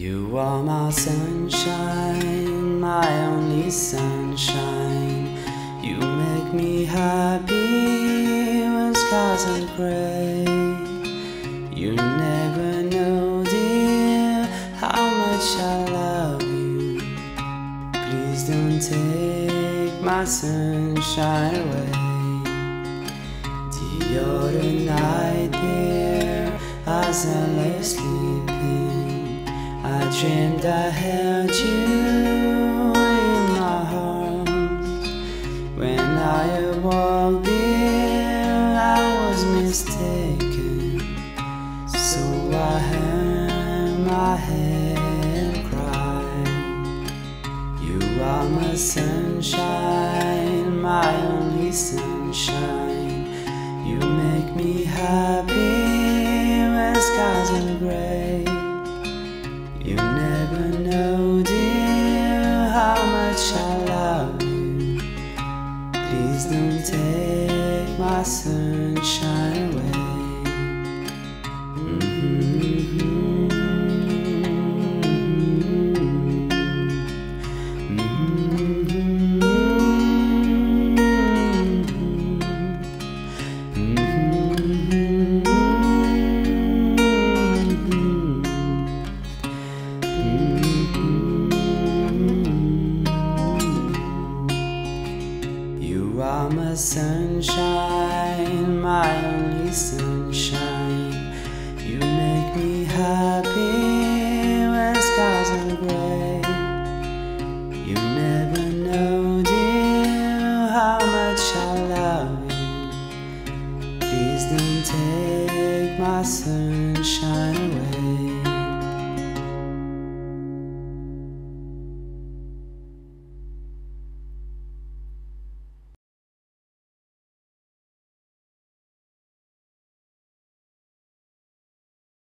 You are my sunshine, my only sunshine. You make me happy when skies are grey. You never know, dear, how much I love you. Please don't take my sunshine away. The other night, dear, as I lay sleeping, I dreamed I held you in my arms. When I awoke, dear, I was mistaken. So I heard my head cry. You are my sunshine, my only sunshine. You make me happy when skies are grey. You never know, dear, how much I love you. Please don't take my sunshine away. You are my sunshine, my only sunshine. You make me happy when skies are grey. You never know, dear, how much I love you. Please don't take my sunshine.